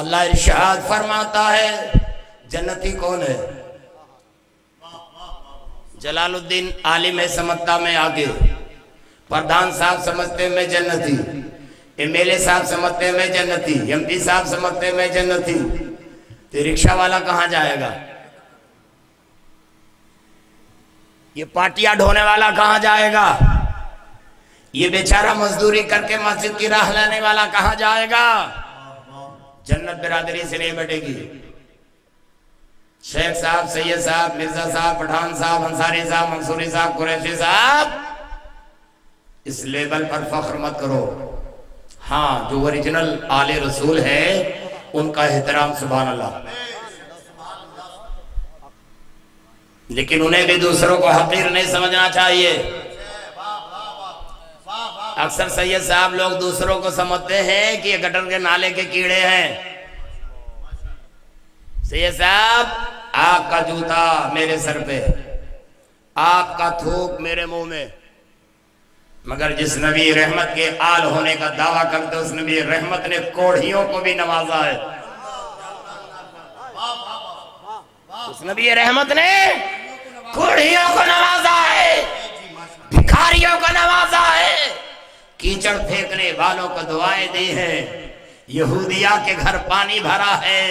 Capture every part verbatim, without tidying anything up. अल्लाह इरशाद फरमाता है जन्नती कौन है। जलालुद्दीन आलिम है, समझता मैं आगे, प्रधान साहब समझते मैं जन्नती, एम एल ए साहब समझते मैं जन्नती, एम पी साहब समझते मैं जन्नती, तो रिक्शा वाला कहाँ जाएगा, ये पाटिया ढोने वाला कहाँ जाएगा, ये बेचारा मजदूरी करके मस्जिद की राह लाने वाला कहाँ जाएगा। जन्नत बिरादरी से नहीं बटेगी। शेख साहब, सैयद साहब, मिर्जा साहब, पठान साहब, अंसारी साहब, मंसूरी साहब, कुरैशी साहब, इस लेवल पर फख्र मत करो। हाँ, जो ओरिजिनल आले रसूल है उनका एहतराम सुभान अल्लाह, लेकिन उन्हें भी दूसरों को हकीर नहीं समझना चाहिए। अक्सर सैयद साहब लोग दूसरों को समझते हैं कि ये गटर के नाले के कीड़े हैं। सैयद साहब, आपका जूता मेरे सर पे, आपका थूक मेरे मुंह में, मगर जिस नबी रहमत के आल होने का दावा करते उस नबी रहमत ने कोढ़ियों को भी नवाजा है। उस नबी रहमत ने कोढ़ियों को नवाजा है, भिखारियों को नवाजा है, कीचड़ फेंकने वालों को दुआएं दी है, यहूदिया के घर पानी भरा है,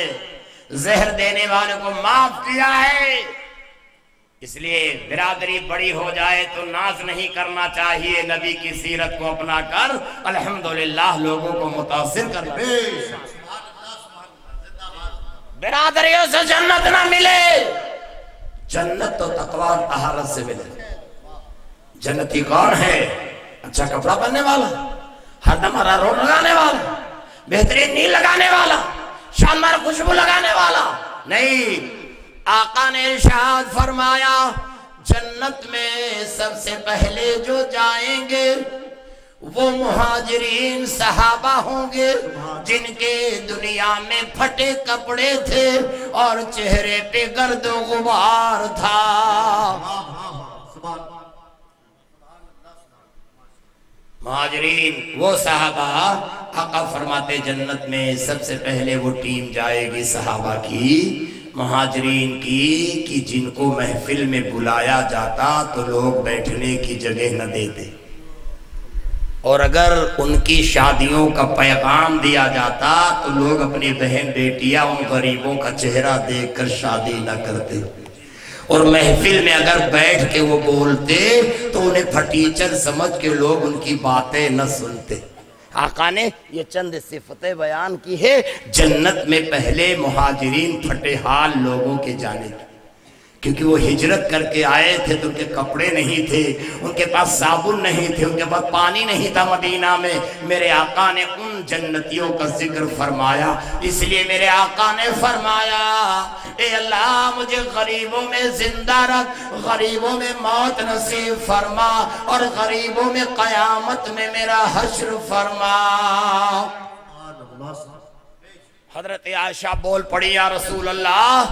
जहर देने वालों को माफ किया है। इसलिए बिरादरी बड़ी हो जाए तो नाज नहीं करना चाहिए, नबी की सीरत को अपना कर अल्हम्दुलिल्लाह लोगों को मुतासिर कर। बिरादरियों से जन्नत ना मिले, जन्नत तो तकवा और तहारत से मिले। जन्नती कौन है? अच्छा कपड़ा पहनने वाला, हर हमारा रोड लगाने वाला, बेहतरीन नींद लगाने वाला, शानदार खुशबू लगाने वाला नहीं। आका ने इरशाद फरमाया जन्नत में सबसे पहले जो जाएंगे वो मुहाजिरीन सहाबा होंगे, जिनके दुनिया में फटे कपड़े थे और चेहरे पे गर्द गुबार था। मुहाजिरीन वो सहाबा, आका फरमाते जन्नत में सबसे पहले वो टीम जाएगी सहाबा की, मुहाजिरीन की, कि जिनको महफिल में बुलाया जाता तो लोग बैठने की जगह न देते, और अगर उनकी शादियों का पैगाम दिया जाता तो लोग अपनी बहन बेटियां उन गरीबों का चेहरा देखकर शादी न करते, और महफिल में अगर बैठ के वो बोलते तो उन्हें फटीचर समझ के लोग उनकी बातें न सुनते। आका ने ये चंद सिफतें बयान की है जन्नत में पहले मुहाजिरीन फटेहाल लोगों के जाने की, क्योंकि वो हिजरत करके आए थे तो उनके कपड़े नहीं थे, उनके पास साबुन नहीं थे, उनके पास पानी नहीं था मदीना में। मेरे आका ने उन जन्नतियों का जिक्र फरमाया, इसलिए मेरे आका ने फरमाया ए अल्लाह मुझे गरीबों में जिंदा रख, गरीबों में मौत नसीब फरमा, और गरीबों में कयामत में मेरा हश्र फरमा। हजरत आयशा बोल पड़ी या रसूल अल्लाह,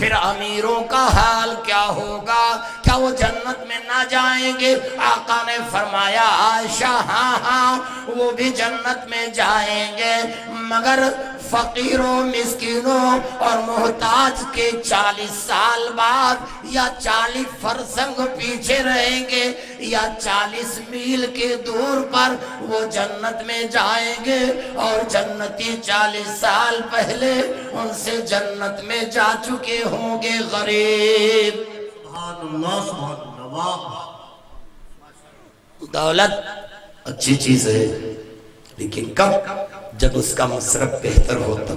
फिर अमीरों का हाल क्या होगा, क्या वो जन्नत में ना जाएंगे? आका ने फरमाया आयशा हाँ हाँ वो भी जन्नत में जाएंगे, मगर फकीरों, मिस्किनों और मोहताज के चालीस साल बाद या चालीस फरसंग पीछे रहेंगे या चालीस मील के दूर पर वो जन्नत में जाएंगे, और जन्नती चालीस साल पहले उनसे जन्नत में जा चुके होंगे गरीब। दौलत अच्छी चीज है, लेकिन कब? जब उसका मसरफ बेहतर होता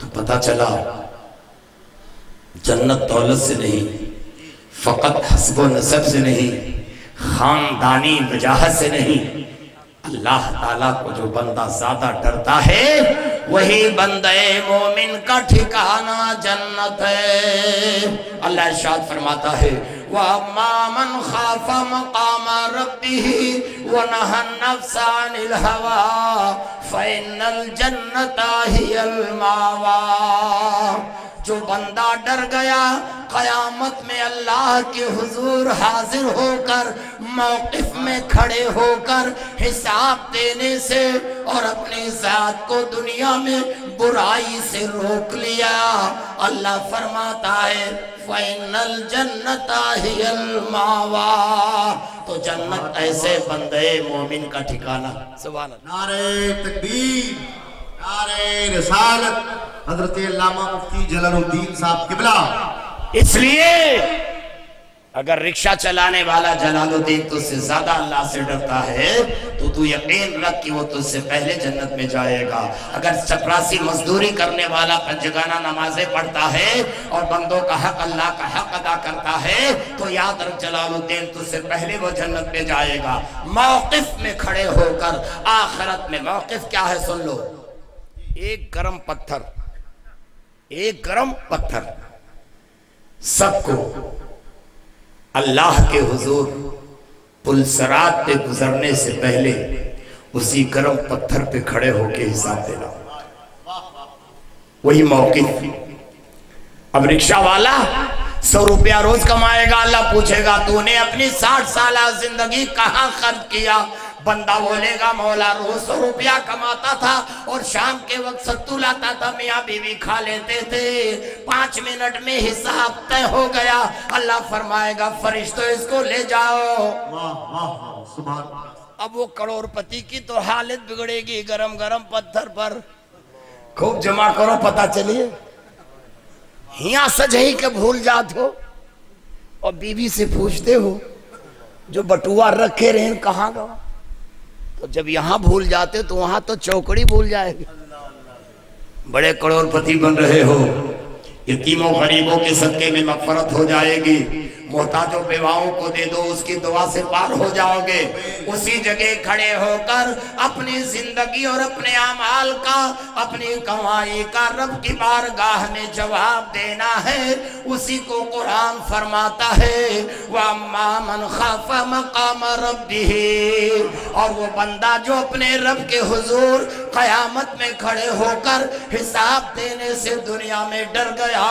तो पता चला जन्नत दौलत से नहीं, फकत हस्ब व नसब से नहीं, खानदानी वजाहत से नहीं। अल्लाह ताला को जो बंदा ज्यादा डरता है वही बंदे मोमिन का ठिकाना जन्नत है। अल्लाह इरशाद फरमाता है वमन खाफ मकाम रब्बी वनहा नफ्स अनिल हवा फइनल जन्नता हियल मावा। जो बंदा डर गया कयामत में अल्लाह के हुजूर हाजिर होकर मौकिफ में खड़े होकर हिसाब देने से और अपनी जात को दुनिया में बुराई से रोक लिया। अल्लाह फरमाता है फाइनल जन्नता हियल मावा, तो जन्नत ऐसे बंदे मोमिन का ठिकाना। सुभान अल्लाह। नारे तकबीर, नारे रिसालत। हजरत अल्लामा मुफ्ती जलालुद्दीन साहब किबला। इसलिए अगर रिक्शा चलाने वाला जलालुद्दीन तुझसे ज्यादा अल्लाह से डरता है तो तू यकीन रख कि वो तुझसे पहले जन्नत में जाएगा। अगर चपरासी मजदूरी करने वाला पंजगाना नमाजें पढ़ता है और बंदों का हक अल्लाह का हक अदा करता है तो याद रख जलालुद्दीन तुझसे पहले वो जन्नत में जाएगा। मौकिफ में खड़े होकर आखिरत में मौकिफ क्या है सुन लो। एक गरम पत्थर, एक गरम पत्थर सबको अल्लाह के हुजूर पुलसरात पे गुजरने से पहले उसी गरम पत्थर पे खड़े होके हिसाब देना, वही मौकिफ। अब रिक्शा वाला सौ रुपया रोज कमाएगा, अल्लाह पूछेगा तूने अपनी साठ साल जिंदगी कहाँ खर्च किया। बंदा बोलेगा मौला रोज सौ रुपया कमाता था और शाम के वक्त सत्तू लाता था, मियाँ बीवी खा लेते थे, पांच मिनट में हिसाब तय हो गया। अल्लाह फरमाएगा फरिश्तों इसको ले जाओ। वाह वाह सुभान। अब वो करोड़पति की तो हालत बिगड़ेगी। गरम गरम पत्थर पर खूब जमा करो, पता चलिए यहाँ सजही के भूल जाते हो और बीवी से पूछते हो जो बटुआ रखे रहे कहाँ गवा। तो जब यहाँ भूल जाते तो वहां तो चौकड़ी भूल जाएगी। बड़े करोड़पति बन रहे हो, यतीमों गरीबों के सदके में मगफरत हो जाएगी, मोहताजों बेवाओं को दे दो, उसकी दुआ से पार हो जाओगे। उसी जगह खड़े होकर अपनी जिंदगी और अपने अमाल का, अपनी कमाई का रब की बारगाह में जवाब देना है। उसी को कुरान फरमाता है वम्मा मन खाफा मकाम रब्बिही, और वो बंदा जो अपने रब के हुजूर कयामत में खड़े होकर हिसाब देने से दुनिया में डर गया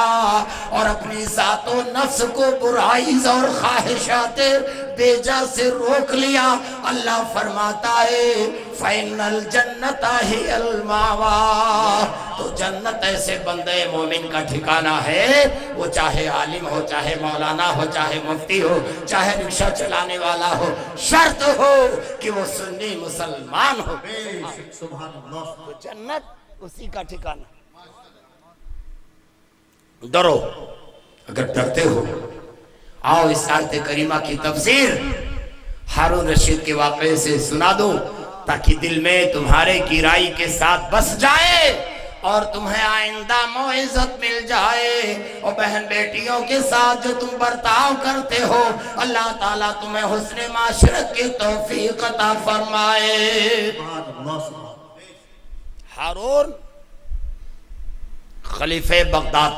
और अपनी जातों नफ्स को बुराई और ख्वाहिशाते बेजा से रोक लिया। अल्लाह फरमाता है फाइनल जन्नता ही अलमावा, तो जन्नत ऐसे बंदे मोमिन का ठिकाना है। वो चाहे आलिम हो, चाहे मौलाना हो, चाहे मुफ्ती हो, चाहे रिक्शा चलाने वाला हो, शर्त हो कि वो सुन्नी मुसलमान हो। सुभान अल्लाह। तो जन्नत उसी का ठिकाना। डरो, अगर डरते हो आओ इस आयत करीमा की तफसीर हारून रशीद के वाक़े से सुना दो ताकि दिल में तुम्हारे किराई के साथ बस जाए और तुम्हें आइंदा मोइज़त मिल जाए। और बहन बेटियों के साथ जो तुम बर्ताव करते हो अल्लाह ताला तुम्हें हुस्ने माशरत की तौफीक अता फरमाए। हारून खलीफे बगदाद,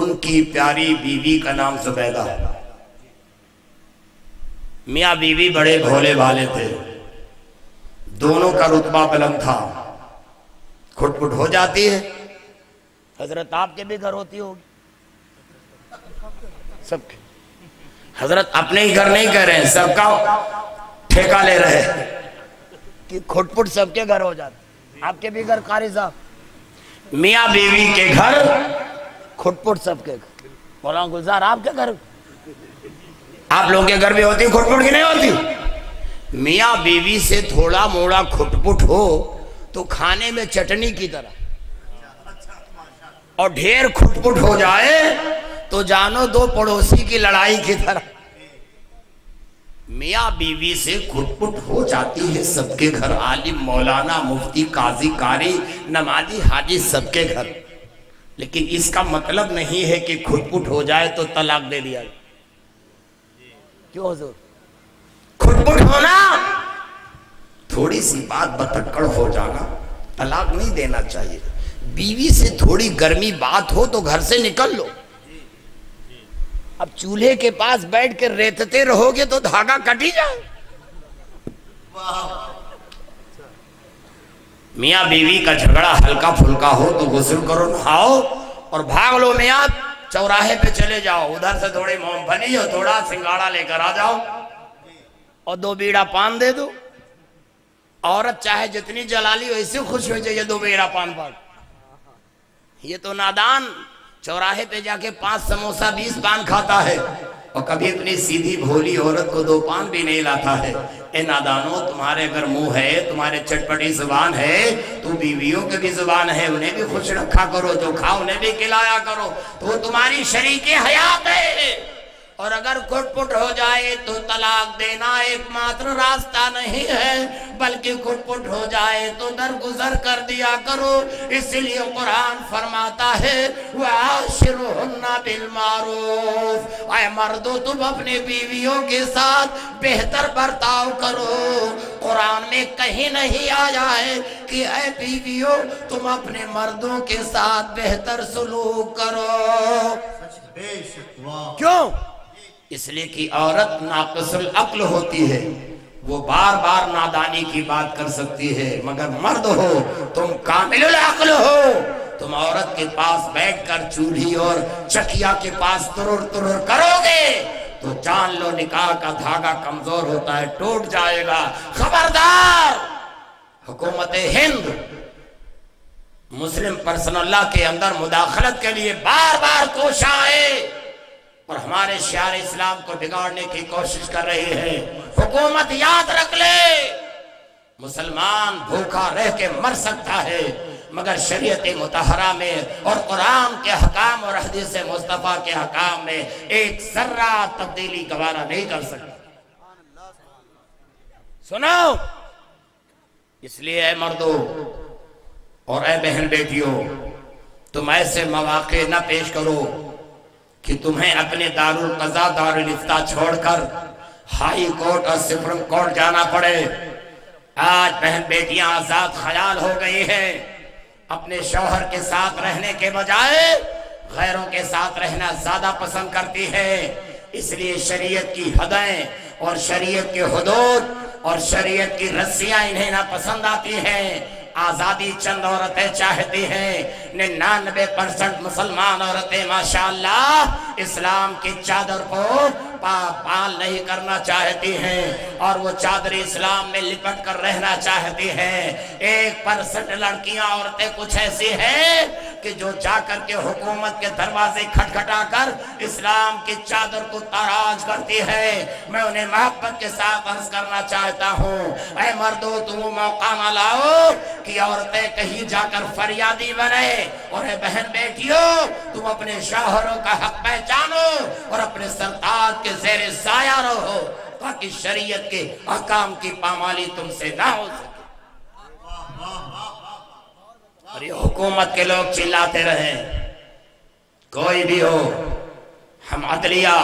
उनकी प्यारी बीवी का नाम जुबैदा। मियाँ बीवी बड़े भोले भाले थे, दोनों का रुतबा बुलंद था। खुटपुट हो जाती है, हजरत आपके भी घर होती होगी, सबके। हजरत अपने ही घर नहीं कह रहे हैं, सबका ठेका ले रहे हैं कि खुटपुट सबके घर हो जाती। आपके भी घर कारी साहब, मियाँ बीवी के घर खुटपुट सबके। मौलाना गुलजार आपके घर, आप लोगों के घर भी होती खुटपुट की नहीं होती? मियाँ बीवी से थोड़ा मोड़ा खुटपुट हो तो खाने में चटनी की तरह, और ढेर खुटपुट हो जाए तो जानो दो पड़ोसी की लड़ाई की तरह। मियाँ बीवी से खुटपुट हो जाती है सबके घर, आलिम मौलाना मुफ्ती काजी कारी नमाजी हाजी सबके घर। लेकिन इसका मतलब नहीं है कि खुटपुट हो जाए तो तलाक दे दिया। क्यों हुजूर? खुटपुट होना थोड़ी सी बात बतक्कड़ हो जाना, तलाक नहीं देना चाहिए। बीवी से थोड़ी गर्मी बात हो तो घर से निकल लो। अब चूल्हे के पास बैठ कर रेतते रहोगे तो धागा कट ही जाए। मियाँ बीवी का झगड़ा हल्का फुल्का हो तो गुस्ल करो, नहाओ और भाग लो मियाँ, चौराहे पे चले जाओ, उधर से थोड़ी मूंगफली और थोड़ा सिंगाड़ा लेकर आ जाओ और दो बीड़ा पान दे दो। औरत चाहे जितनी जलाली हो इससे खुश हो जाइए दो बीड़ा पान पर। ये तो नादान चौराहे पे जाके पांच समोसा बीस पान खाता है और कभी अपनी सीधी भोली औरत को दो पान भी नहीं लाता है। ए नादानो, तुम्हारे अगर मुंह है, तुम्हारे चटपटी जुबान है, तो बीवियों के भी जुबान है, उन्हें भी खुश रखा करो, जो खाओ उन्हें भी खिलाया करो, तो वो तुम्हारी शरीके हयात है। और अगर खुटपुट हो जाए तो तलाक देना एकमात्र रास्ता नहीं है, बल्कि खुटपुट हो जाए तो दरगुजर कर दिया करो। इसलिए कुरान फरमाता है वाशिरुहुन्ना बिल मारूफ, ऐ मर्दो तुम अपने बीवियों के साथ बेहतर बर्ताव करो। कुरान में कहीं नहीं आया है कि ऐ बीवियों तुम अपने मर्दों के साथ बेहतर सलूक करो। क्यों? इसलिए कि औरत नाक़िसुल अक्ल होती है, वो बार बार नादानी की बात कर सकती है, मगर मर्द हो तुम, कामिलुल अक्ल हो तुम, औरत के पास बैठकर चूल्ही और चकिया के पास तुरुर तुरुर करोगे तो जान लो निकाह का धागा कमजोर होता है, टूट जाएगा। खबरदार, हुकूमत हिंद मुस्लिम पर्सनल लॉ के अंदर मुदाखलत के लिए बार बार कोशिश आए और हमारे शायर इस्लाम को बिगाड़ने की कोशिश कर रही है। हुकूमत याद रख ले, मुसलमान भूखा रह के मर सकता है मगर शरीयत मुतहरा में और कुरान के हकाम और हदीस मुस्तफ़ा के हकाम में एक जर्रा तब्दीली गवारा नहीं कर सकता। सुनो, इसलिए ऐ मर्दों और ऐ बहन बेटियों, तुम ऐसे मौके न पेश करो कि तुम्हें अपने दारुल कज़ा दारुल इफ्ता छोड़कर हाई कोर्ट और सुप्रीम कोर्ट जाना पड़े। आज बहन बेटियां आजाद ख्याल हो गई हैं, अपने शौहर के साथ रहने के बजाय गैरों के साथ रहना ज्यादा पसंद करती है। इसलिए शरीयत की हदें और शरीयत के हुदूद और शरीयत की रस्सियां इन्हें ना पसंद आती हैं। आज़ादी चंद औरतें चाहती हैं, निन्यानवे परसेंट मुसलमान औरतें माशाल्लाह इस्लाम की चादर को पाल नहीं करना चाहती हैं और वो चादर इस्लाम में लिपट कर रहना चाहती हैं। एक परसेंट लड़कियां औरतें कुछ ऐसी हैं कि जो जाकर के हुकूमत के दरवाजे खटखटाकर इस्लाम की चादर को ताराज करती है। मैं उन्हें मोहब्बत के साथ अर्ज करना चाहता हूँ, ऐ मर्दो तुम मौका न लाओ कि औरतें कहीं जाकर फरियादी बने। और ऐ बहन बेटियों, तुम अपने शौहरों का हक पहचानो और अपने सरताज के ज़ेरे साया रहो ताकि शरीयत के अहकाम की पामाली तुमसे ना हो सके। और ये हुकूमत के लोग चिल्लाते रहे, कोई भी हो, हम अदलिया,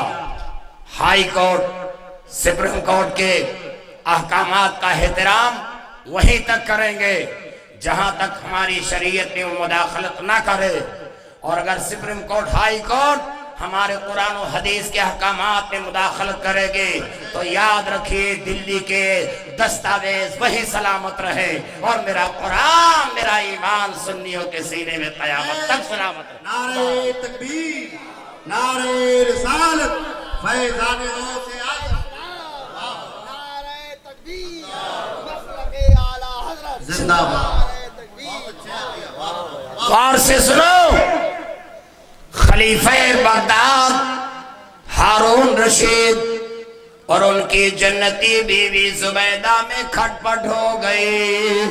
हाई कोर्ट, सुप्रीम कोर्ट के अहकामात का एहतराम वहीं तक करेंगे जहां तक हमारी शरीयत में मुदाखलत ना करे। और अगर सुप्रीम कोर्ट, हाई कोर्ट हमारे कुरान और हदीस के अहकामात में मुदाखलत करेंगे तो याद रखिए दिल्ली के दस्तावेज वही सलामत रहे और मेरा कुरान, मेरा ईमान सुन्नियों के सीने में क़यामत तक सलामत रहे। नारे तकबीर, नारे रिसालत, फैज़ान गौसे आजम, नारे तकबीर, मसलक आला हज़रत जिंदाबाद। गौर से सुनो, खलीफे बगदाद हारून रशीद और उनकी जन्नती बीवी जुबैदा में खटपट हो गई।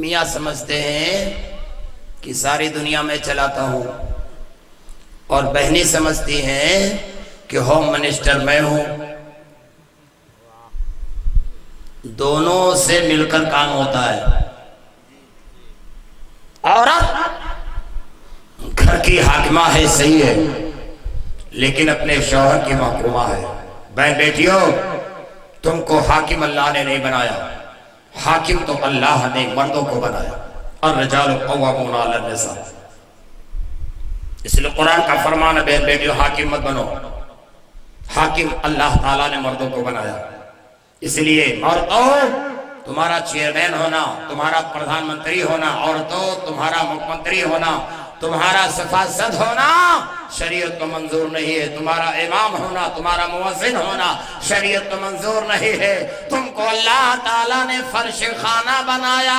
मियाँ समझते हैं कि सारी दुनिया में चलाता हूँ और बहनी समझती हैं कि होम मिनिस्टर मैं हूँ। दोनों से मिलकर काम होता है। औरत घर की हाकिमा है, सही है, लेकिन अपने शौहर की महकूमा है। बहन बेटियों, तुमको हाकिम अल्लाह ने नहीं बनाया, हाकिम तो अल्लाह ने मर्दों को बनाया। अर्रजालु कव्वामूना अला निसा, इसलिए कुरान का फरमान है, बहन बेटियों हाकिम मत बनो, हाकिम अल्लाह ताला ने मर्दों को बनाया। इसलिए मर्दों, तुम्हारा चेयरमैन होना, तुम्हारा प्रधानमंत्री होना, और तो तुम्हारा मुख्यमंत्री होना, तुम्हारा सफासद होना शरीयत को मंजूर नहीं है। तुम्हारा इमाम होना, तुम्हारा मुअज्जिन होना शरीयत को मंजूर नहीं है। तुमको अल्लाह ताला ने फर्श खाना बनाया,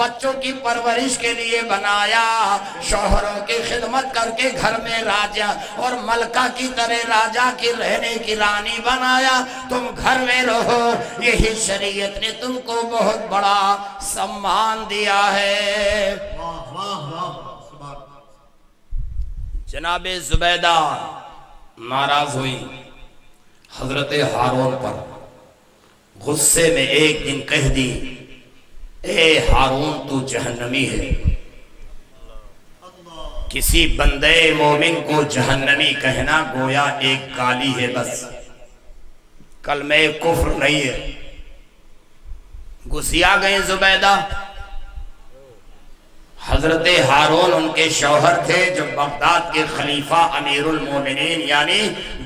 बच्चों की परवरिश के लिए बनाया, शोहरों की खिदमत करके घर में राजा और मलका की तरह राजा की रहने की रानी बनाया। तुम घर में रहो, यही शरीयत ने तुमको बहुत बड़ा सम्मान दिया है। जनाबे जुबैदा नाराज हुई हजरत हारून पर, गुस्से में एक दिन कह दी, ए हारून तू जहन्नमी है। किसी बंदे मोमिन को जहन्नमी कहना गोया एक गाली है, बस कलमे कुफ्र नहीं है। गुस्सिया गए जुबैदा। हजरत हारून उनके शौहर थे जो बगदाद के खलीफा अमीरुल मोमिनीन यानी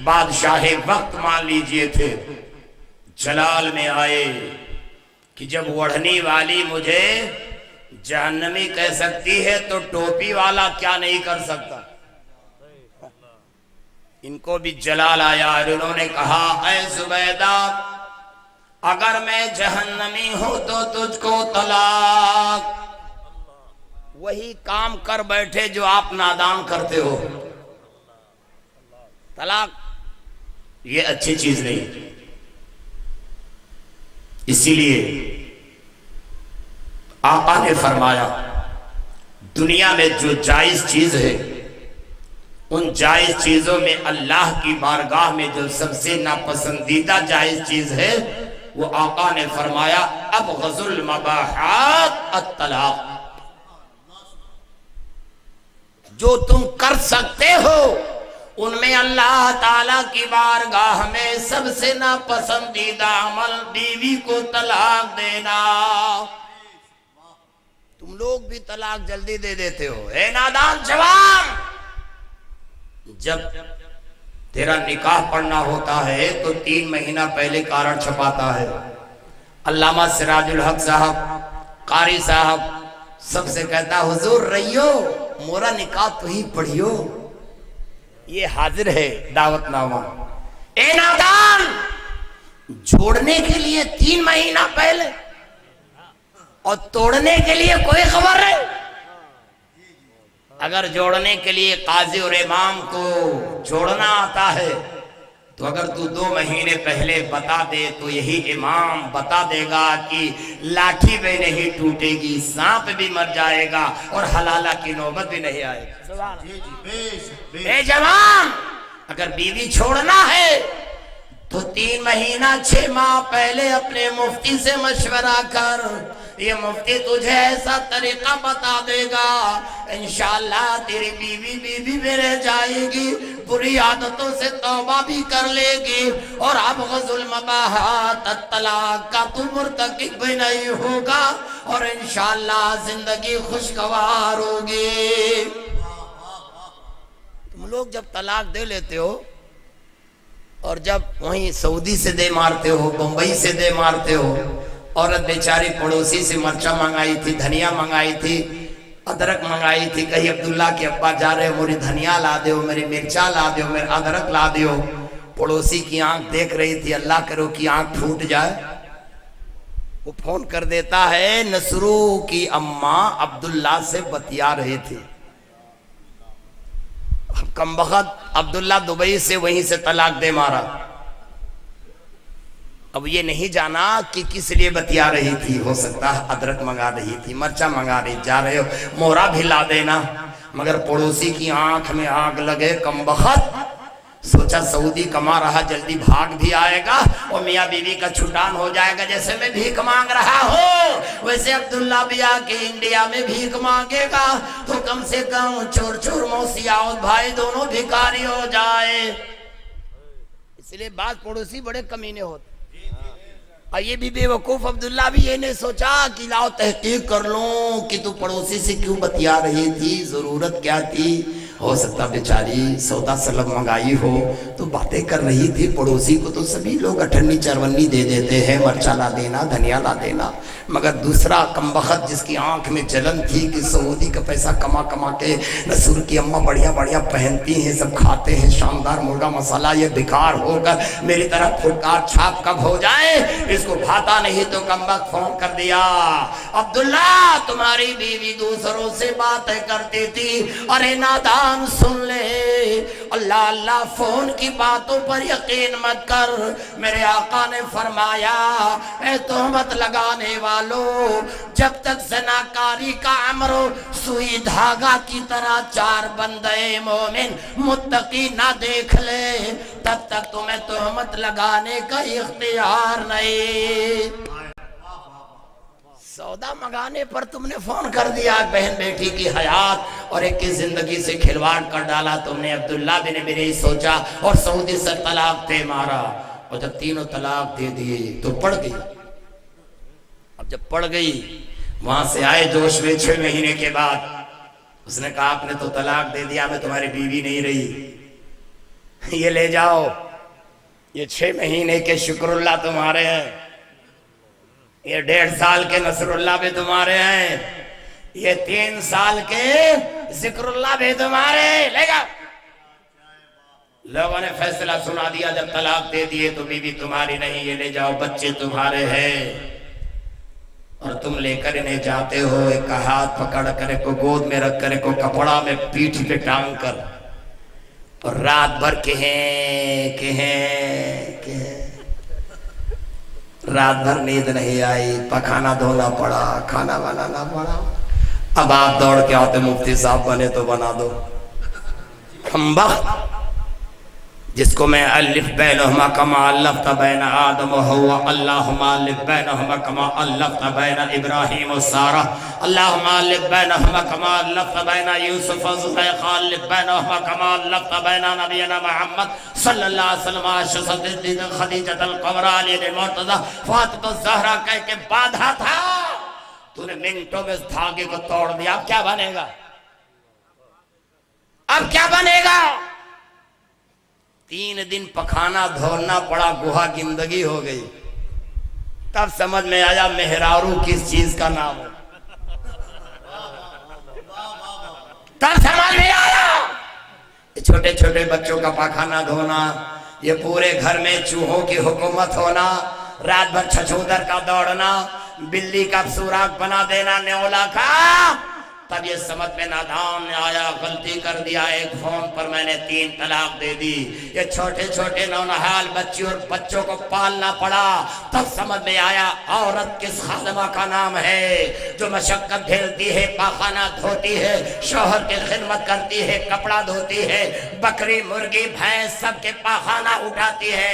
बादशाह वक्त मान लीजिए थे। जलाल में आए कि जब ओढ़नी वाली मुझे जहन्नमी कह सकती है तो टोपी वाला क्या नहीं कर सकता। इनको भी जलाल आया और उन्होंने कहा, ऐ जुबैदा अगर मैं जहन्नमी हूं तो तुझको तलाक, वही काम कर बैठे जो आप नादान करते हो। तलाक ये अच्छी चीज नहीं, इसीलिए आका ने फरमाया दुनिया में जो जायज चीज है उन जायज चीजों में अल्लाह की बारगाह में जो सबसे नापसंदीदा जायज चीज है वो आका ने फरमाया अब गजुल मबाहात अत्तलाक, जो तुम कर सकते हो उनमें अल्लाह ताला की बारगाह में सबसे नापसंदीदा अमल बीवी को तलाक देना। तुम लोग भी तलाक जल्दी दे देते हो, ए नादान जवान। जब तेरा निकाह पढ़ना होता है तो तीन महीना पहले कारण छपाता है। अल्लामा सिराजुल हक साहब, कारी साहब सबसे कहता, हुजूर रहियो मोरा निकाह तो ही पढ़ियो। ये हाजिर है दावतनामा। ए नादान, जोड़ने के लिए तीन महीना पहले और तोड़ने के लिए कोई खबर है? अगर जोड़ने के लिए काजी और इमाम को जोड़ना आता है तो अगर तू दो महीने पहले बता दे तो यही इमाम बता देगा कि लाठी भी नहीं टूटेगी, सांप भी मर जाएगा और हलाला की नौबत भी नहीं आएगी। ए जवान, अगर बीवी छोड़ना है तो तीन महीना छह माह पहले अपने मुफ्ती से मशवरा कर, ये मुफ्ती तुझे ऐसा तरीका बता देगा इंशाल्लाह तेरी बीवी बीवी में रह जाएगी, बुरी आदतों से तौबा भी कर लेगी और अब गज़ुल मबाहात तलाक का तू मुर्तकिब भी नहीं होगा और इंशाल्लाह जिंदगी खुशगवार होगी। तुम लोग जब तलाक दे लेते हो और जब वहीं सऊदी से दे मारते हो, बम्बई से दे मारते हो, औरत बेचारी पड़ोसी से मर्चा मंगाई थी, धनिया मंगाई थी, अदरक मंगाई थी, कहीं अब्दुल्ला के अब्बा जा रहे हो मेरी धनिया ला दो, मेरी मिर्चा ला दो, मेरे अदरक ला दो। पड़ोसी की आंख देख रही थी, अल्लाह करो कि आंख फूट जाए। वो फोन कर देता है, नसरू की अम्मा अब्दुल्ला से बतिया रहे थे। कमबख्त अब्दुल्ला दुबई से वहीं से तलाक दे मारा। अब ये नहीं जाना कि किस लिए बतिया रही थी, हो सकता है अदरक मंगा रही थी, मर्चा मंगा रही, जा रहे हो मोहरा भी ला देना, मगर पड़ोसी की आंख में आग लगे। कमबख्त सोचा सऊदी कमा रहा, जल्दी भाग भी आएगा और मियाँ बीवी का छुटान हो जाएगा। जैसे मैं भीख मांग रहा हूँ वैसे अब्दुल्ला भी आके इंडिया में भीख मांगेगा तो कम से कम चोर चोर मौसियाओं भाई दोनों भिखारी हो जाए। इसलिए बाद पड़ोसी बड़े कमीने होते। और ये भी बेवकूफ अब्दुल्ला भी ये नहीं सोचा कि लाओ तहकीक कर लूं कि तू पड़ोसी से क्यों बतिया रही थी, जरूरत क्या थी, हो सकता बेचारी सौदा सलब मंगाई हो तो बातें कर रही थी। पड़ोसी को तो सभी लोग अठन्नी चरवन्नी दे देते हैं, मरचा ला देना, धनिया ला देना, मगर दूसरा कमबख्त जिसकी आंख में जलन थी कि सऊदी का पैसा कमा कमा के रसूल की अम्मा बढ़िया बढ़िया पहनती हैं, सब खाते हैं शानदार मुर्गा मसाला, ये बेकार होकर मेरी तरह फुटकार छाप कब हो जाए। इसको भाता नहीं तो कमबख्त फोन कर दिया, अब्दुल्ला तुम्हारी बीवी दूसरों से बातें करती थी, अरे नादान सुन ले, अल्लाह अल्लाह फोन की बातों पर यकीन मत कर। मेरे आका ने फरमाया, ए तोहमत लगाने वालों, जब तक ज़नाकारी का अमर सुई धागा की तरह चार बंदे मोमिन मुत्तकी ना देख ले, तब तक तुम्हें तोहमत लगाने का इख्तियार नहीं। सौदा मंगाने पर तुमने फोन कर दिया, बहन बेटी की हयात और एक की जिंदगी से खिलवाड़ कर डाला तुमने। अब्दुल्ला बिन मेरे ही सोचा और सऊदी से तलाक दे मारा, और जब तीनों तलाक दे दिए तो पड़ गई। अब जब पड़ गई वहां से आए जोश में छह महीने के बाद, उसने कहा आपने तो तलाक दे दिया, मैं तुम्हारी बीवी नहीं रही, ये ले जाओ, ये छह महीने के शुक्रुल्ला तुम्हारे हैं, ये डेढ़ साल के नसरुल्ला भी तुम्हारे हैं, ये तीन साल के जिक्रुल्ला भी तुम्हारे। लेगा लोगों ने फैसला सुना दिया, जब तलाक दे दिए तो बीवी तुम्हारी नहीं, ये ले जाओ, बच्चे तुम्हारे हैं और तुम लेकर इन्हें जाते हो, एक का हाथ पकड़ कर, एक को गोद में रख कर, एक को कपड़ा में पीठ पे टांग कर, और रात भर कहे कहे कहे रात भर नींद नहीं आई, पखाना धोना पड़ा, खाना बनाना पड़ा। अब आप दौड़ के आते मुफ्ती साहब बने तो बना दो। कमबख्त जिसको मैं अल्लिफ बैनहुमा कमा अल्लफ्ता बैन आदम व हव्वा, अल्लाहुम्मा अल्लिफ बैनहुमा कमा अल्लफ्ता बैन इब्राहीम व सारा, अल्लाहुम्मा अल्लिफ बैनहुमा कमा अल्लफ्ता बैन यूसुफ व जुलैखा, अल्लिफ बैनहुमा कमा अल्लफ्ता बैन नबीना मुहम्मद सल्लल्लाहु अलैहि वसल्लम, खदीजतुल कुबरा, अली अल मुर्तजा, फातिमा ज़हरा कह के बाधा था, तूने मिनटों में धागे को तोड़ दिया। अब क्या बनेगा, अब क्या बनेगा? तीन दिन पखाना धोना पड़ा, गुहा जिंदगी हो गई। तब समझ में आया मेहरारू किस चीज का नाम है, तब समझ में आया छोटे छोटे बच्चों का पखाना धोना, ये पूरे घर में चूहों की हुकूमत होना, रात भर छछूदर का दौड़ना, बिल्ली का सुराख बना देना, न्योला का। तब ये समझ में नादान आया, गलती कर दिया, एक फोन पर मैंने तीन तलाक दे दी, ये छोटे छोटे नौनहाल बच्ची और बच्चों को पालना पड़ा। तब समझ में आया औरत किस खादमा का नाम है, जो मशक्कत झेलती है, पाखाना धोती है, शोहर की खिदमत करती है, कपड़ा धोती है, बकरी मुर्गी भैंस सबके पाखाना उठाती है।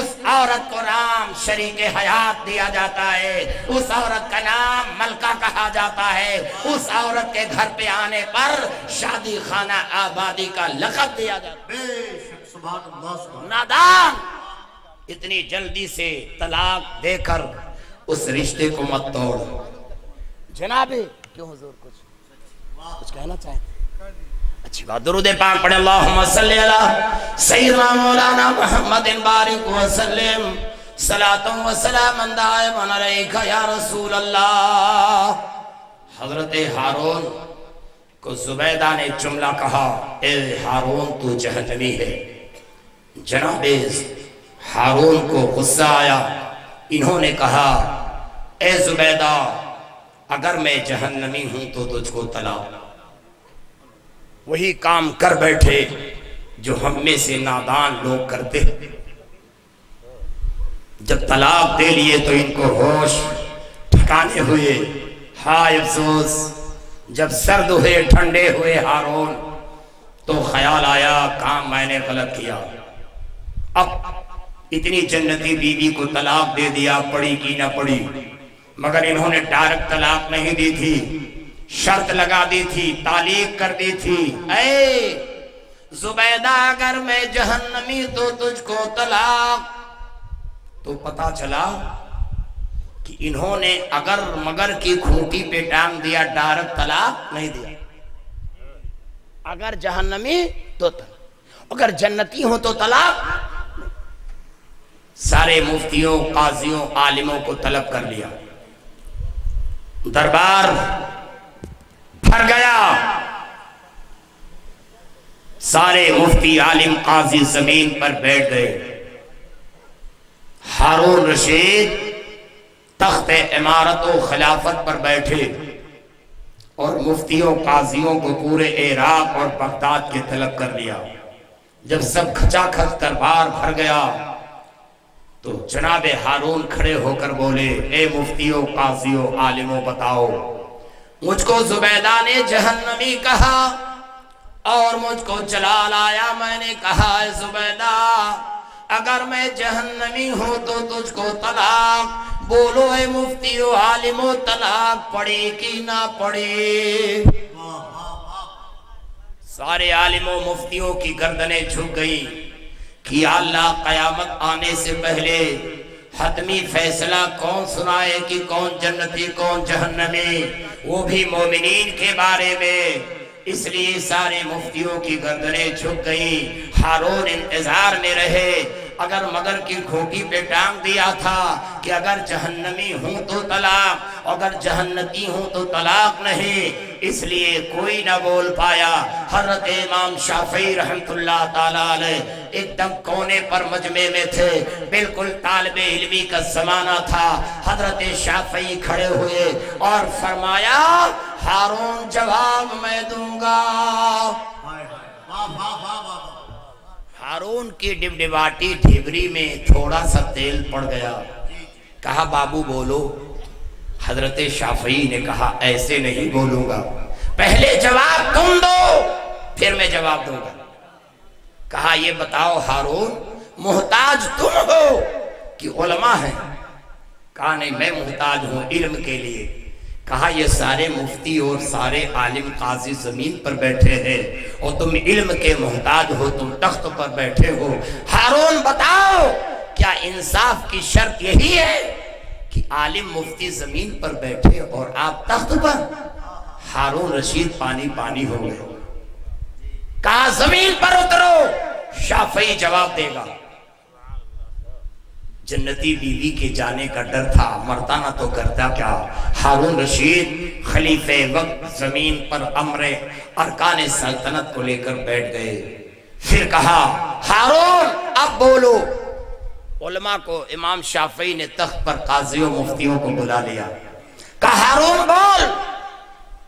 उस औरत को नाम शरीक हयात दिया जाता है, उस औरत का नाम मलका कहा जाता है, उस औरत के घर पे आने पर शादी खाना आबादी का लक़ब दिया जाता। नादान इतनी जल्दी से तलाक देकर उस रिश्ते को मत तोड़। जनाबे क्यों हुजूर कुछ कुछ कहना चाहते? अच्छी बात, दुरूद पाक पढ़े, अल्लाहुम्मा सल्ली अला सय्यिदना मौलाना मुहम्मदिन बारिक वसल्लम, सलातुन व सलामन दायमन अलैका या रसूल अल्लाह। हजरत हारून को जुबैदा ने जुमला कहा, ए हारून तू जहन्नमी है। जनाबे हारून को गुस्सा आया, इन्होंने कहा, ए जुबैदा अगर मैं जहन्नमी हूं तो तुझको तलाक। वही काम कर बैठे जो हम में से नादान लोग करते। जब तलाक दे लिए तो इनको होश ठिकाने हुए। हाय अफसोस, जब सर्द हुए ठंडे हुए हारून तो ख्याल आया काम मैंने गलत किया। अब इतनी जन्नती बीवी को तलाक दे दिया, पड़ी कि ना पड़ी, मगर इन्होंने डायरेक्ट तलाक नहीं दी थी, शर्त लगा दी थी, तालीक कर दी थी, ऐ जुबैदा अगर मैं जहन्नमी तो तुझको तलाक। तो पता चला कि इन्होंने अगर मगर की खूंटी पे टांग दिया, डायरेक्ट तलाक नहीं दिया। अगर जहन्नमी तो तलाक, अगर जन्नती हो तो तलाक। सारे मुफ्तियों, काजियों, आलिमों को तलब कर लिया, दरबार भर गया। सारे मुफ्ती, आलिम, काजी जमीन पर बैठ गए। हारून रशीद तख्त इमारत व खिलाफत पर बैठे और मुफ्तियों, काजियों को पूरे इराक और बगदाद के तलब कर लिया। जब सब खचाखच दरबार भर गया तो जनाब हारून खड़े होकर बोले, ए मुफ्तियों, काजियों, आलिमों, बताओ, मुझको जुबैदा ने जहन्नमी कहा और मुझको जलाल आया। मैंने कहा, जुबैदा अगर मैं जहन्नमी हूँ तो तुझको तलाक। बोलो ए मुफ्तियों, आलिमों, तलाक पड़े कि ना पड़े? सारे आलिमों, मुफ्तियों की गर्दनें झुक गई कि अल्लाह कयामत आने से पहले हतमी फैसला कौन सुनाए कि कौन जन्नती कौन जहन्नमी, वो भी मोमिनीन के बारे में। इसलिए सारे मुफ्तियों की गर्दनें झुक गई। हारून इंतजार में रहे, अगर मगर की खोटी पे टांग दिया था कि अगर जहन्नमी हूँ तो तलाक, अगर जहन्नती हूँ तो तलाक नहीं। इसलिए कोई ना बोल पाया। हज़रत इमाम शाफी रहमतुल्लाह ताला अलैह एकदम कोने पर मजमे में थे, बिल्कुल तालिबे इल्मी का ज़माना था। हज़रत शाफी खड़े हुए और फरमाया, हारून जवाब मैं दूंगा। हारून की डिबडिबाटी ढिबरी में थोड़ा सा तेल पड़ गया। कहा, बाबू बोलो। हजरत शाफी ने कहा, ऐसे नहीं बोलूंगा, पहले जवाब तुम दो फिर मैं जवाब दूंगा। कहा, ये बताओ हारून, मोहताज तुम हो कि उलमा है? कहा, नहीं, मैं मोहताज हूँ इल्म के लिए। कहा, ये सारे मुफ्ती और सारे आलिम, काजी जमीन पर बैठे हैं और तुम इल्म के मोहताज हो, तुम तख्त पर बैठे हो। हारून बताओ, क्या इंसाफ की शर्त यही है कि आलिम, मुफ्ती जमीन पर बैठे और आप तख्त पर? हारून रशीद पानी पानी हो गए। कहा, जमीन पर उतरो, शाफी जवाब देगा। जन्नती बीवी के जाने का डर था, मरता ना तो करता क्या। हारून रशीद खलीफे वक्त जमीन पर अमरे अरकान सल्तनत को लेकर बैठ गए। फिर कहा, हारून अब बोलो। उलमा को इमाम शाफी ने तख्त पर काजियों, मुफ्तियों को बुला लिया। कहा, हारून बोल,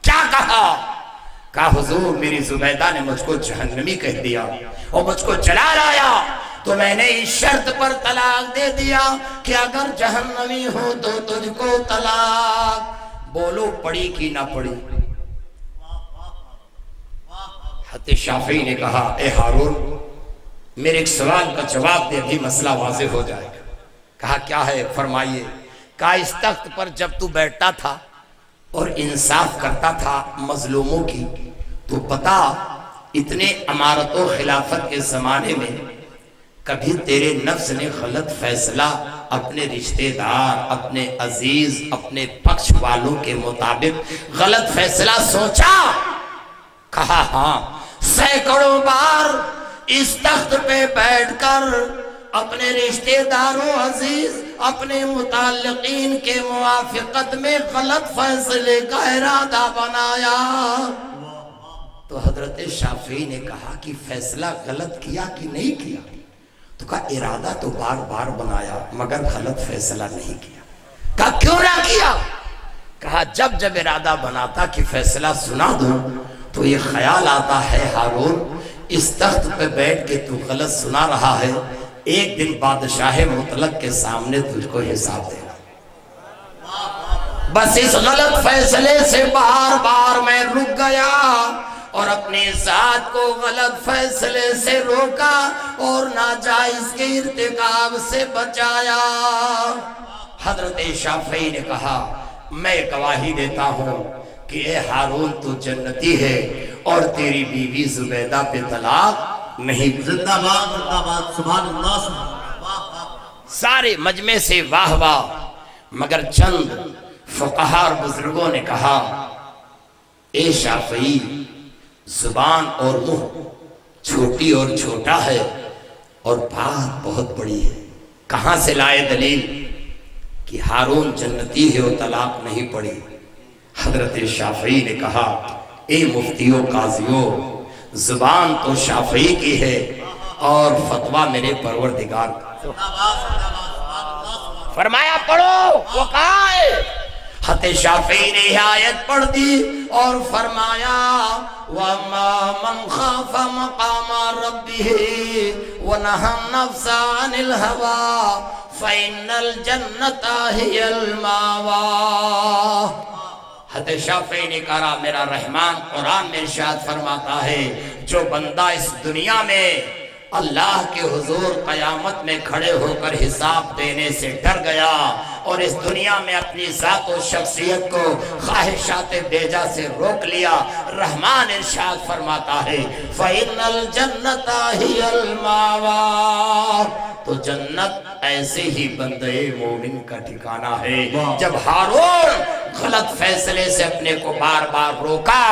क्या कहा? कहा, हुजूर मेरी जुबैदा ने मुझको जहन्नमी कह दिया और मुझको जलाल आया, तो मैंने इस शर्त पर तलाक दे दिया कि अगर जहन्नमी हो तो तुझको तलाक। बोलो पड़ी कि ना पड़ी? हज़रत शाफी ने कहा, ए हारून, मेरे एक सवाल का जवाब दे, भी मसला वाजे हो जाएगा। कहा, क्या है? फरमाइए। कहा, इस तख्त पर जब तू बैठता था और इंसाफ करता था मजलूमों की, तो पता इतने अमारतों खिलाफत के जमाने में कभी तेरे नफ्स ने गलत फैसला अपने रिश्तेदार, अपने अजीज, अपने पक्ष वालों के मुताबिक गलत फैसला सोचा? कहा, हाँ, सैकड़ों बार इस तख्त पे बैठकर अपने रिश्तेदारों, अजीज, अपने मुताल्लिकीन के मुवाफिकत में गलत फैसले का इरादा बनाया। तो हजरत शाफी ने कहा कि फैसला गलत किया कि नहीं किया? तो कहा, इरादा तो बार बार बनाया मगर गलत फैसला नहीं किया। कहा, क्यों ना किया? कहा, जब जब इरादा बनाता कि फैसला सुना दूं तो ये ख्याल आता है, हारून इस तख्त पे बैठ के तू गलत सुना रहा है, एक दिन बादशाह मुतलक के सामने तुझको हिसाब देगा। बस इस गलत फैसले से बार बार मैं रुक गया और अपने साथ को गलत फैसले से रोका और नाजायज के इर्तिकाब से बचाया। हजरत शाफी ने कहा, मैं गवाही देता हूँ कि ए हारून, तू जन्नती है और तेरी बीवी जुबैदा पे तलाक नहीं। जिंदाबाद, जिंदाबाद, सुभान अल्लाह। सारे मजमे से वाह वाह। मगर चंद फुकहा और बुजुर्गों ने कहा, ए शाफी, जुबान और मुंह छोटी और छोटा है और बात बहुत बड़ी है। कहाँ से लाए दलील कि हारून जन्नती है और तलाक नहीं पड़ी। हजरत शाफी ने कहा, ए मुफ्तियों काजियों, जुबान तो शाफी की है और फतवा मेरे परवरदिगार। फरमाया पढ़ो, वो कहा है? हते शाफी ने आयत पढ़ दी और फरमाया वमा मन खाफा मकाम रब्बिह व नहा नफ्सा अनिल हवा फइनल जन्नता हियल मावा। हते शाफी ने कहा, मेरा रहमान कुरान में इरशाद फरमाता है, जो बंदा इस दुनिया में अल्लाह के हुजूर कयामत में खड़े होकर हिसाब देने से डर गया और इस दुनिया में अपनी जात और शख्सियत को ख्वाहिशात बेजा से रोक लिया, रहमान इरशाद फरमाता है फ़इनल जन्नता हियल मावा, तो जन्नत ऐसे ही बंदे मोमिन का ठिकाना है। जब हारून गलत फैसले से अपने को बार बार रोका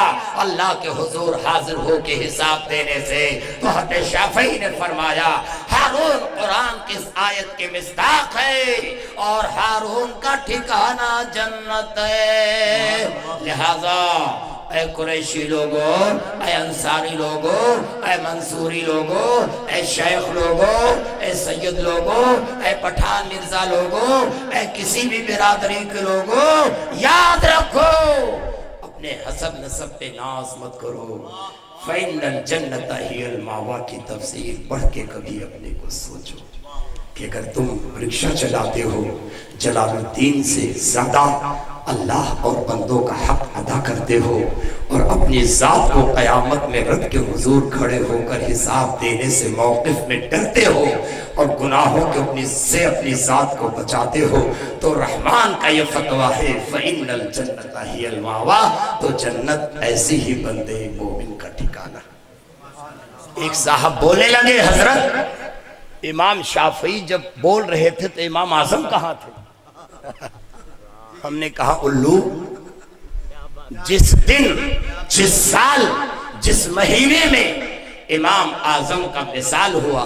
अल्लाह के हुजूर हाजिर हो के हिसाब देने से, तो हज़रत शाफई ने फरमाया हारून कुरान की इस आयत के मिस्ताक है और हारून का ठिकाना जन्नत है। लिहाजा ऐ कुरैशी लोगो, ऐ अंसारी लोगो, ऐ मंसूरी लोगो, ऐ शेख लोगो, ऐ सैयद लोगो, ऐ पठान मिर्जा लोगो, ऐ किसी भी बिरादरी के लोगो, याद रखो अपने हसब नसब पे नाज मत करो। फ़इनल जन्नत हियल मावा की तफसीर पढ़ के कभी अपने को सोचो कि अगर तुम रिक्शा चलाते हो जलालुद्दीन से ज़्यादा अल्लाह और बंदों का हक अदा करते हो और अपनी ज़ात को क़यामत में रब के हुजूर खड़े होकर हिसाब देने से मौक़िफ़ में डरते हो और गुनाहों के अपनी से अपनी ज़ात को बचाते हो, तो रहमान का ये फतवा है फ़इनल जन्नत हियल मावा, तो जन्नत ऐसे ही बंदे मोमिन का ठिकाना। एक साहब बोलने लगे, हजरत इमाम शाफी जब बोल रहे थे तो इमाम आजम कहाँ थे? हमने कहा उल्लू, जिस दिन, जिस साल, जिस महीने में इमाम आजम का विसाल हुआ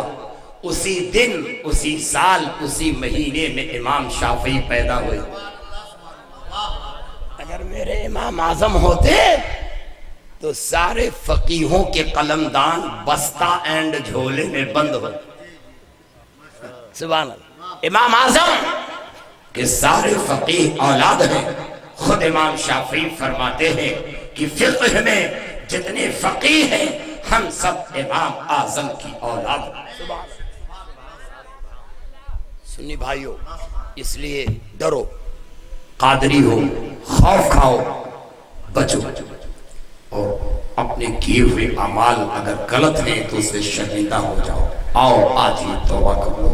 उसी दिन, उसी साल, उसी महीने में इमाम शाफी पैदा हुए। अगर मेरे इमाम आजम होते तो सारे फकीहों के कलमदान बस्ता एंड झोले में बंद होते। सुभानअल्लाह, इमाम आजम के सारे फकीह औलाद हैं। खुद इमाम शाफी फरमाते हैं कि फिक्र में जितने फकीह हैं हम सब इमाम आजम की औलाद। सुन्नी भाइयों, इसलिए डरो, कादरी हो, खौफ खाओ, बचो और अपने किए हुए अमाल अगर गलत हैं तो उससे शर्मिंदा हो जाओ। आओ आज ही तौबा कर लो,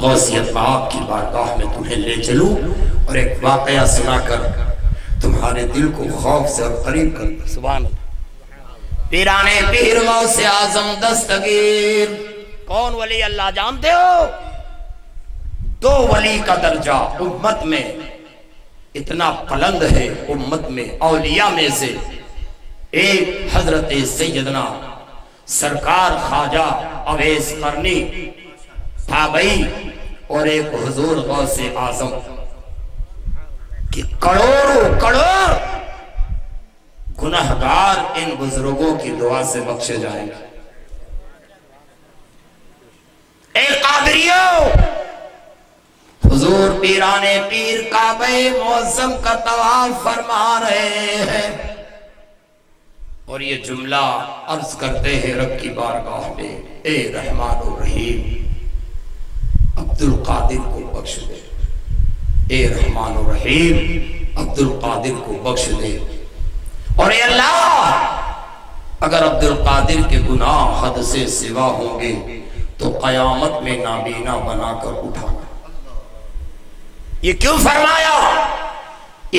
गौसे पाक की बारगाह में तुम्हें ले चलूं और एक वाकया सुनाकर तुम्हारे दिल को खौफ से और करीब कर दूं। सुभानअल्लाह, पीराने पीर गौसे आजम दस्तगीर। कौन वली अल्लाह जानते हो? दो वली का दर्जा उम्मत में इतना बुलंद है, उम्मत में औलिया में से एक हजरत सैयदना सरकार ख्वाजा अवेश करनी और एक हुजूर गौसे आजम कि करोड़ों करोड़ गुनाहगार इन बुजुर्गों की दुआ से बख्शे जाएंगे। ए कादरियों, हुजूर पीराने पीर काबे मौसम का तवाफ फरमा रहे हैं और ये जुमला अर्ज करते हैं रब की बारगाह में, ए रहमान रहीम अब्दुल कादिर को बख्श दे। ए रहमान रहीम अब्दुल कादिर को बख्श दे और ए अल्लाह अगर अब्दुल कादिर के गुनाह हद से सिवा होंगे तो कयामत में नाबीना बनाकर उठाना। ये क्यों फरमाया?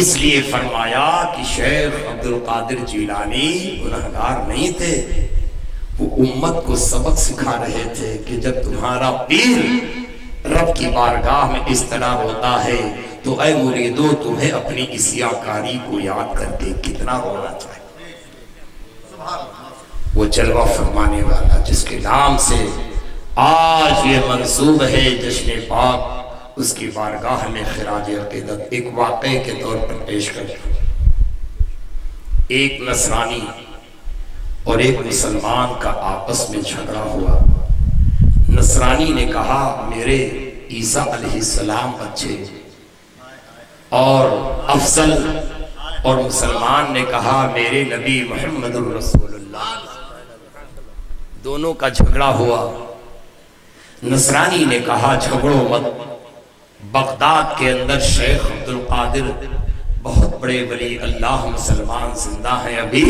इसलिए फरमाया कि शेर अब्दुल कादिर जिलानी गुनाहगार नहीं थे, वो उम्मत को सबक सिखा रहे थे कि जब तुम्हारा पीर रब की बारगाह में इस तरह रोता है तो ऐ मुरीदो तुम्हें अपनी इसियाकारी को याद करके कितना रोना चाहिए। वो जलवा फरमाने वाला जिसके नाम से आज ये मंसूब है जश्न पाक, उसकी बारगाह में खिराज अक़ीदत एक वाक़े के तौर पर पेश कर। एक नसरानी और एक मुसलमान का आपस में झगड़ा हुआ। नसरानी ने कहा मेरे ईसा अलैहिस्सलाम अच्छे और अफजल, और मुसलमान ने कहा मेरे नबी मुहम्मदुर रसूलुल्लाह। दोनों का झगड़ा हुआ। नसरानी ने कहा झगड़ो मत, बगदाद के अंदर शेर अब्दुल कादिर बहुत बड़े वली अल्लाह मुसलमान जिंदा हैं अभी,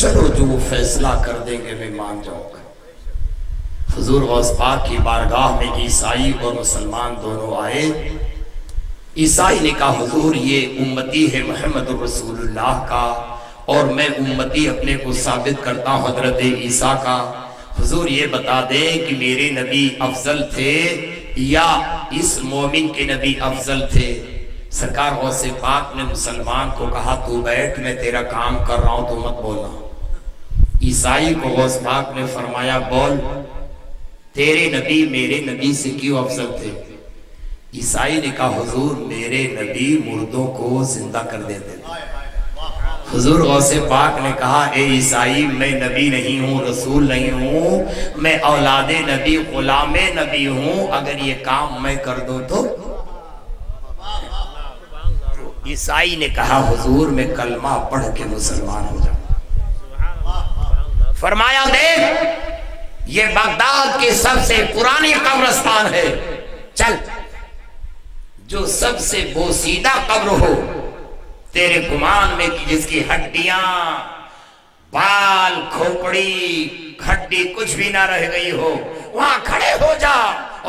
चलो जो फैसला कर देंगे मैं मान जाऊंगा। हुजूर गौसे पाक की बारगाह में ईसाई और मुसलमान दोनों आए। ईसाई ने कहा हुजूर ये उम्मती है मोहम्मद रसूलुल्लाह का और मैं उम्मती अपने को साबित करता हूँ हजरत ईसा का। हुजूर ये बता दें कि मेरे नबी अफजल थे या इस मोमिन के नबी अफजल थे। सरकार गौसे पाक ने मुसलमान को कहा तू बैठ मैं तेरा काम कर रहा हूँ, तू मत बोलना। ईसाई को गौसे पाक ने फरमाया बोल, तेरे नबी मेरे नबी से क्यों अफजल थे? ईसाई ने कहा हुजूर मेरे नबी मुर्दों को जिंदा कर देते थे। हुजूर गौसे पाक ने कहा ए ईसाई मैं नबी नहीं हूँ, रसूल नहीं हूँ, मैं औलादे नबी गुलामे नबी हूँ, अगर ये काम मैं कर दूं तो? ईसाई ने कहा हुजूर मैं कलमा पढ़ के मुसलमान हो जाऊं। फरमाया देख ये बगदाद के सबसे पुरानी कब्रस्तान है, चल जो सबसे बोसीदा कब्र हो तेरे गुमान में कि जिसकी हड्डियां बाल खोपड़ी हड्डी कुछ भी ना रह गई हो, वहां खड़े हो जा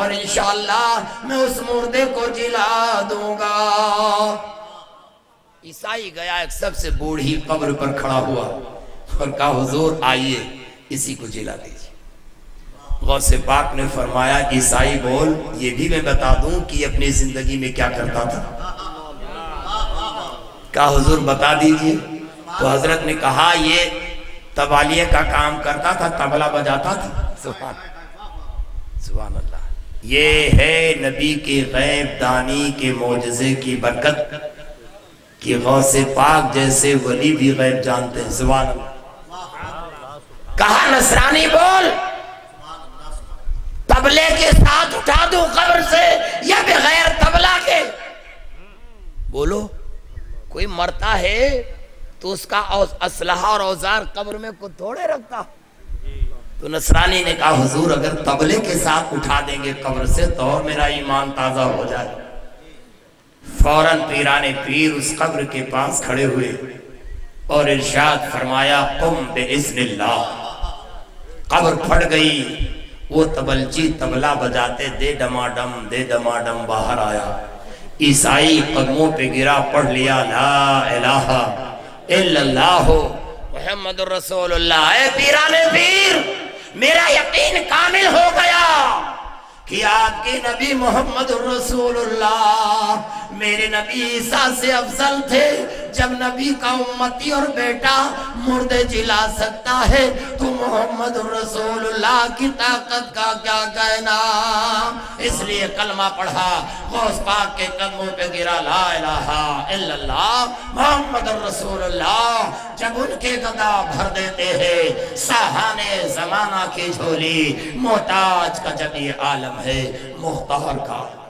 और इंशाअल्लाह मैं उस मुर्दे को जिला दूंगा। ईसाई गया एक सबसे बूढ़ी कब्र पर खड़ा हुआ और कहा हुजूर आइए इसी को जिला दीजिए। गौसे पाक ने फरमाया ईसाई बोल, ये भी मैं बता दूं कि अपनी जिंदगी में क्या करता था? कहा हुजूर बता दीजिए। तो हजरत ने कहा ये तबालिया का काम करता था, तबला बजाता था। सुभान सुभान अल्लाह, ये है नबी के गैब दानी के मौजज़े की बरकत कि गौसे पाक जैसे वली भी गैब जानते हैं। सुभान अल्लाह। कहा नसरानी बोल तबले के साथ उठा दूं कब्र से या बगैर तबला के? बोलो कोई मरता है तो उसका असलहा और औजार कब्र में को थोड़े रखता। तो नसरानी ने कहा हुजूर अगर तबले के साथ उठा देंगे कब्र से तो मेरा ईमान ताजा हो जाए। फौरन पीराने पीर उस कब्र के पास खड़े हुए और इरशाद फरमाया कुम बिइज़्निल्लाह। कब्र फट गई, वो तबलची तबला बजाते दे डमाडम दे डमाडम बाहर आया। ईसाई कदमों पे गिरा, पढ़ लिया ला इलाहा इल्लल्लाह मुहम्मदुर रसूलुल्लाह। ए पीराने पीर मेरा यकीन कामिल हो गया कि आपके नबी मुहम्मदुर रसूलुल्लाह मेरे नबी ईसा से अफजल थे। जब नबी का उम्मती और बेटा मुर्दे जिला सकता है तो मोहम्मद रसूलुल्लाह की ताकत का क्या कहना। इसलिए कलमा पढ़ा, गौस पाक के कदमों पे गिरा ला इलाहा इल्लल्लाह मोहम्मद रसूलुल्लाह। जब उनके गदा भर देते हैं साहाने जमाना की झोली, मोहताज का जब ये आलम है मुख्तार का